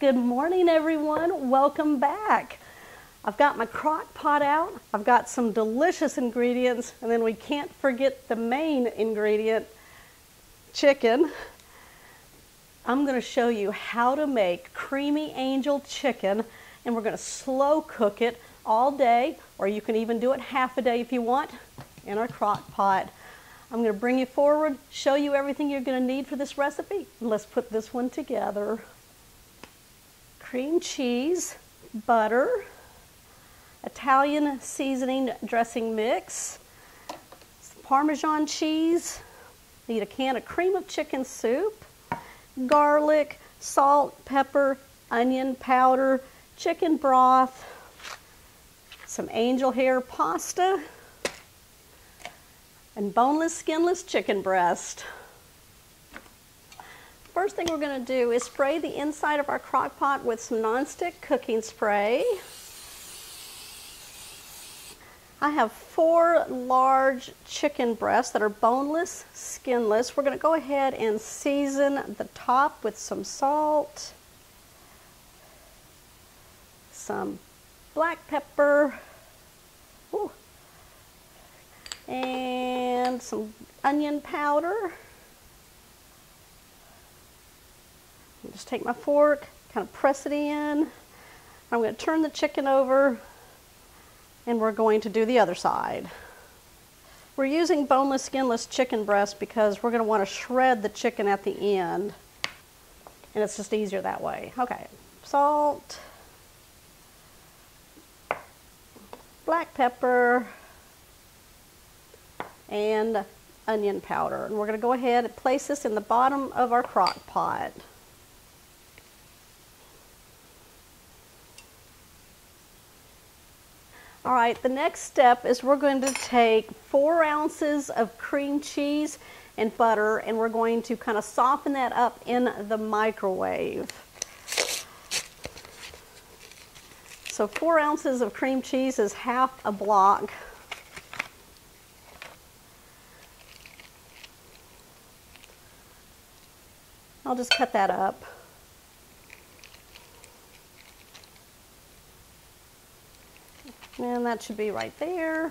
Good morning, everyone. Welcome back. I've got my crock pot out. I've got some delicious ingredients, and then we can't forget the main ingredient, chicken. I'm going to show you how to make creamy angel chicken, and we're going to slow cook it all day, or you can even do it half a day if you want, in our crock pot. I'm going to bring you forward, show you everything you're going to need for this recipe. Let's put this one together. Cream cheese, butter, Italian seasoning dressing mix, some Parmesan cheese, need a can of cream of chicken soup, garlic, salt, pepper, onion powder, chicken broth, some angel hair pasta, and boneless, skinless chicken breast. First thing we're going to do is spray the inside of our crock pot with some nonstick cooking spray. I have 4 large chicken breasts that are boneless, skinless. We're going to go ahead and season the top with some salt, some black pepper, and some onion powder. Just take my fork, kind of press it in. I'm going to turn the chicken over, and we're going to do the other side. We're using boneless, skinless chicken breast because we're going to want to shred the chicken at the end, and it's just easier that way. Okay, salt, black pepper, and onion powder. And we're going to go ahead and place this in the bottom of our crock pot. All right, the next step is we're going to take 4 ounces of cream cheese and butter, and we're going to kind of soften that up in the microwave. So 4 ounces of cream cheese is half a block. I'll just cut that up. And that should be right there.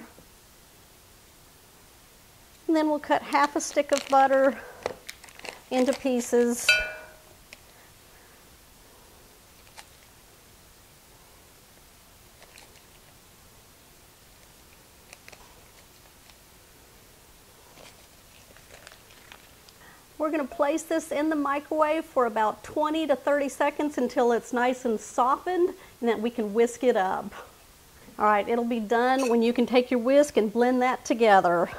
And then we'll cut half a stick of butter into pieces. We're going to place this in the microwave for about 20 to 30 seconds until it's nice and softened, and then we can whisk it up. All right, it'll be done when you can take your whisk and blend that together.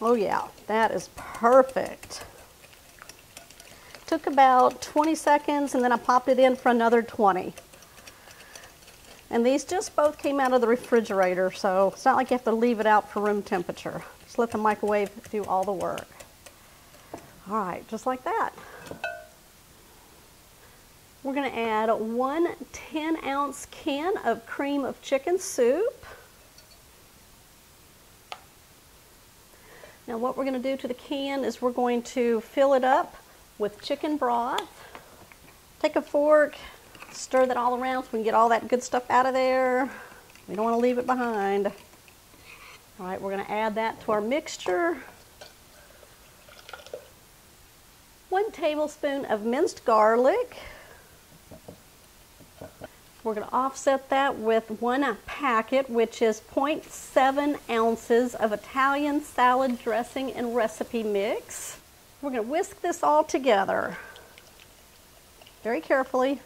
Oh yeah, that is perfect. Took about 20 seconds, and then I popped it in for another 20. And these just both came out of the refrigerator, so it's not like you have to leave it out for room temperature. Just let the microwave do all the work. All right, just like that. We're going to add 1 10-ounce can of cream of chicken soup. Now what we're going to do to the can is we're going to fill it up with chicken broth. Take a fork, stir that all around so we can get all that good stuff out of there. We don't want to leave it behind. All right, we're going to add that to our mixture. 1 tablespoon of minced garlic. We're going to offset that with 1 packet, which is 0.7 ounces of Italian salad dressing and recipe mix. We're going to whisk this all together very carefully.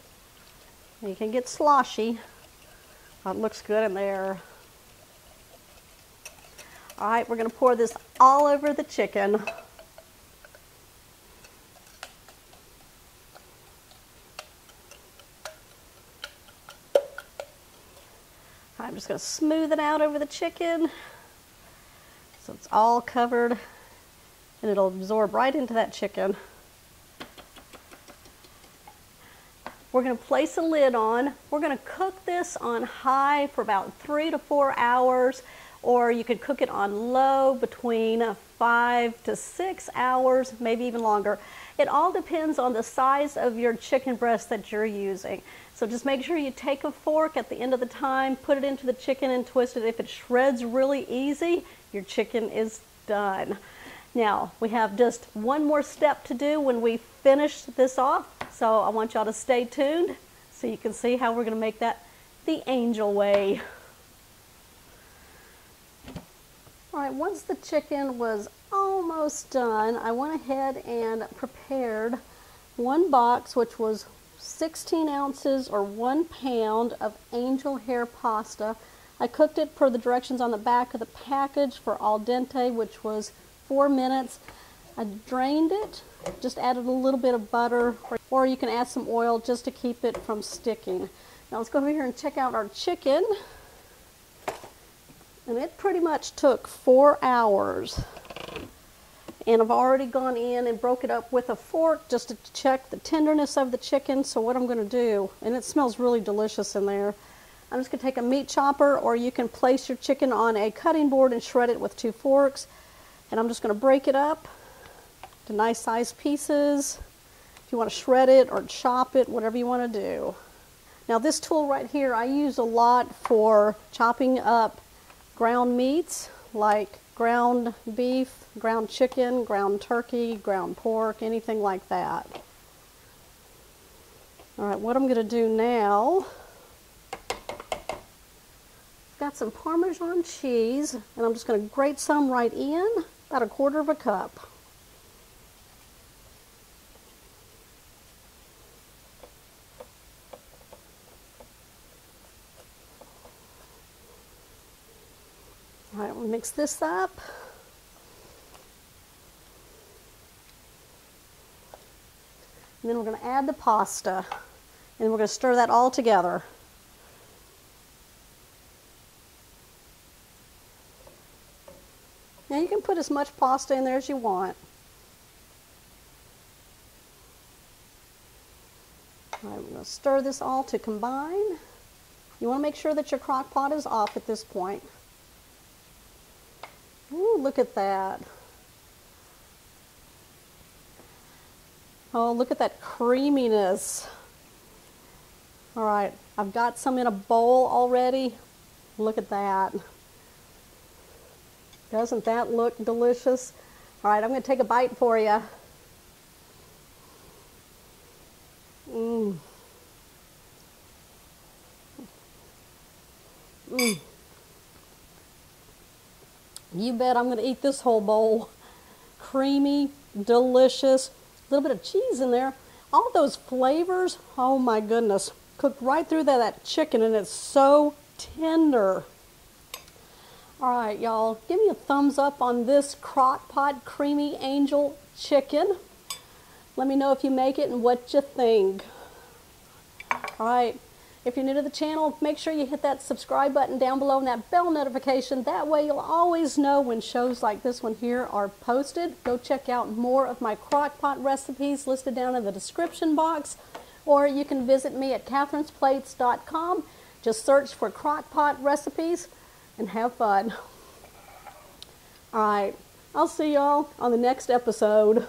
You can get sloshy. Oh, it looks good in there. All right, we're going to pour this all over the chicken. I'm just going to smooth it out over the chicken so it's all covered, and it'll absorb right into that chicken. We're going to place a lid on. We're going to cook this on high for about 3 to 4 hours, or you could cook it on low between 5 to 6 hours, maybe even longer. It all depends on the size of your chicken breast that you're using. So just make sure you take a fork at the end of the time, put it into the chicken and twist it. If it shreds really easy, your chicken is done. Now, we have just one more step to do when we finish this off, so I want y'all to stay tuned so you can see how we're going to make that the angel way. All right, once the chicken was almost done, I went ahead and prepared one box, which was 16 ounces or 1 pound of angel hair pasta. I cooked it per the directions on the back of the package for al dente, which was 4 minutes. I drained it, just added a little bit of butter, or you can add some oil just to keep it from sticking. Now let's go over here and check out our chicken. And it pretty much took 4 hours. And I've already gone in and broke it up with a fork just to check the tenderness of the chicken. So what I'm going to do, and it smells really delicious in there, I'm just going to take a meat chopper, or you can place your chicken on a cutting board and shred it with 2 forks. And I'm just going to break it up to nice sized pieces. If you want to shred it or chop it, whatever you want to do. Now this tool right here, I use a lot for chopping up ground meats like ground beef, ground chicken, ground turkey, ground pork, anything like that. All right, what I'm going to do now, I've got some Parmesan cheese, and I'm just going to grate some right in, about 1/4 cup. All right, we'll mix this up. And then we're going to add the pasta, and we're going to stir that all together. Now you can put as much pasta in there as you want. All right, we're going to stir this all to combine. You want to make sure that your crock pot is off at this point. Ooh, look at that. Oh, look at that creaminess. All right, I've got some in a bowl already. Look at that. Doesn't that look delicious? All right, I'm going to take a bite for you. Mmm. Mmm. You bet I'm going to eat this whole bowl. Creamy, delicious, a little bit of cheese in there. All those flavors, oh my goodness, cooked right through that chicken, and it's so tender. All right, y'all, give me a thumbs up on this Crock-Pot Creamy Angel Chicken. Let me know if you make it and what you think. All right. If you're new to the channel, make sure you hit that subscribe button down below and that bell notification. That way you'll always know when shows like this one here are posted. Go check out more of my crock-pot recipes listed down in the description box. Or you can visit me at catherinesplates.com. Just search for crock-pot recipes and have fun. All right, I'll see y'all on the next episode.